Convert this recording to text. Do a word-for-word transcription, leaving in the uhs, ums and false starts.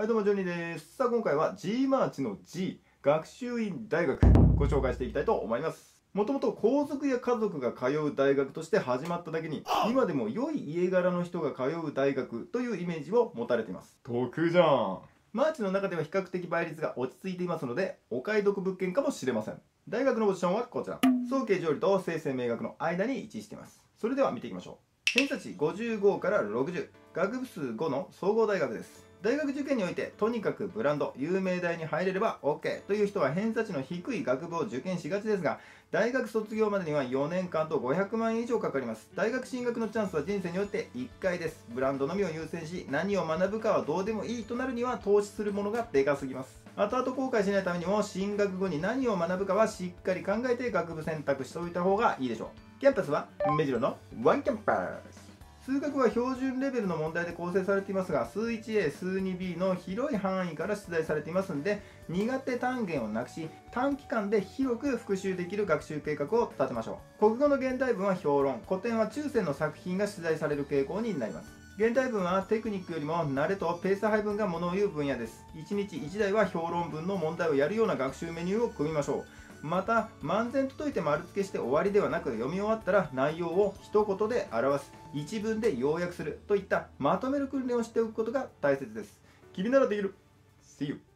はいどうもジョニーです。さあ今回は G マーチの G 学習院大学ご紹介していきたいと思います。もともと皇族や家族が通う大学として始まっただけに、今でも良い家柄の人が通う大学というイメージを持たれています。得じゃん。マーチの中では比較的倍率が落ち着いていますので、お買い得物件かもしれません。大学のポジションはこちら。早慶上理と清々明学の間に位置しています。それでは見ていきましょう。偏差値ごじゅうごからろくじゅう、学部数ごの総合大学です。大学受験においてとにかくブランド有名大に入れれば OK という人は偏差値の低い学部を受験しがちですが、大学卒業までにはよねんかんとごひゃくまん円以上かかります。大学進学のチャンスは人生においていっかいです。ブランドのみを優先し、何を学ぶかはどうでもいいとなるには投資するものがでかすぎます。後々後悔しないためにも、進学後に何を学ぶかはしっかり考えて学部選択しておいた方がいいでしょう。キャンパスは目白のワンキャンパス。数学は標準レベルの問題で構成されていますが、数 いちエー、数 にビー の広い範囲から出題されていますので、苦手単元をなくし、短期間で広く復習できる学習計画を立てましょう。国語の現代文は評論、古典は中世の作品が出題される傾向になります。現代文はテクニックよりも慣れとペース配分がものを言う分野です。いちにちいちだいは評論文の問題をやるような学習メニューを組みましょう。また、漫然と解いて丸付けして終わりではなく、読み終わったら内容を一言で表す、一文で要約するといったまとめる訓練をしておくことが大切です。君ならできる。See you!